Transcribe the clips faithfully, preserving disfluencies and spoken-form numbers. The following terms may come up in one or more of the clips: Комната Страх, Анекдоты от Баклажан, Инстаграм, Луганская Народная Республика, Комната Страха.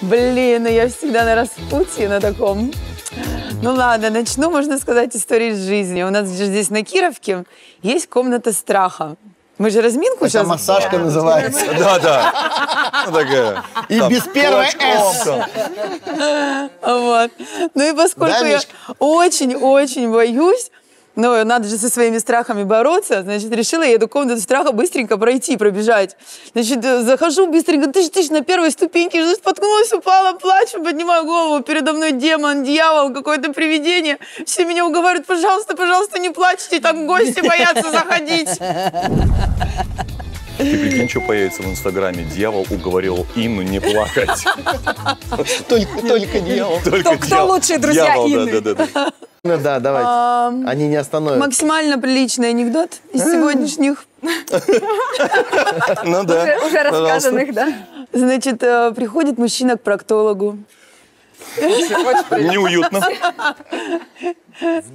Блин, ну я всегда на распутье на таком. Ну ладно, начну, можно сказать, историю из жизни. У нас же здесь на Кировке есть комната страха. Мы же разминку это сейчас... Это массажка называется. Да-да. И без первой «С». Вот. Ну и поскольку я очень-очень боюсь, ну надо же со своими страхами бороться, значит, решила я эту комнату страха быстренько пройти, пробежать. Значит, захожу быстренько, тыщ-тыщ на первой ступеньке, споткнулась, упала, плачу, поднимаю голову, передо мной демон, дьявол, какое-то привидение. Все меня уговаривают, пожалуйста, пожалуйста, не плачьте, там гости боятся заходить. Ты прикинь, что появится в Инстаграме? Дьявол уговорил Инну не плакать. Только дьявол. Кто лучшие друзья Инны? Ну да, давайте. А, Они не остановят. Максимально приличный анекдот из сегодняшних. Ну да. Уже рассказанных, да? Значит, приходит мужчина к проктологу. Неуютно. И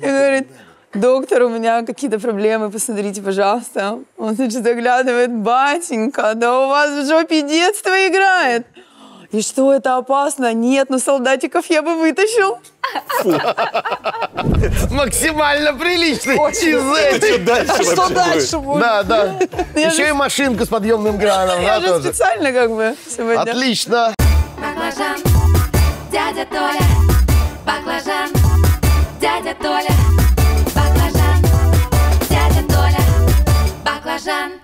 говорит: доктор, у меня какие-то проблемы, посмотрите, пожалуйста. Он, значит, заглядывает: батенька, да у вас в жопе детство играет. И что, это опасно? Нет, ну солдатиков я бы вытащил. Максимально приличный. Что дальше будет? Да, да. Еще и машинка с подъемным краном. Я же специально как бы сегодня. Отлично. Баклажан, дядя Толя. Баклажан, дядя Толя. Баклажан, дядя Толя. Баклажан.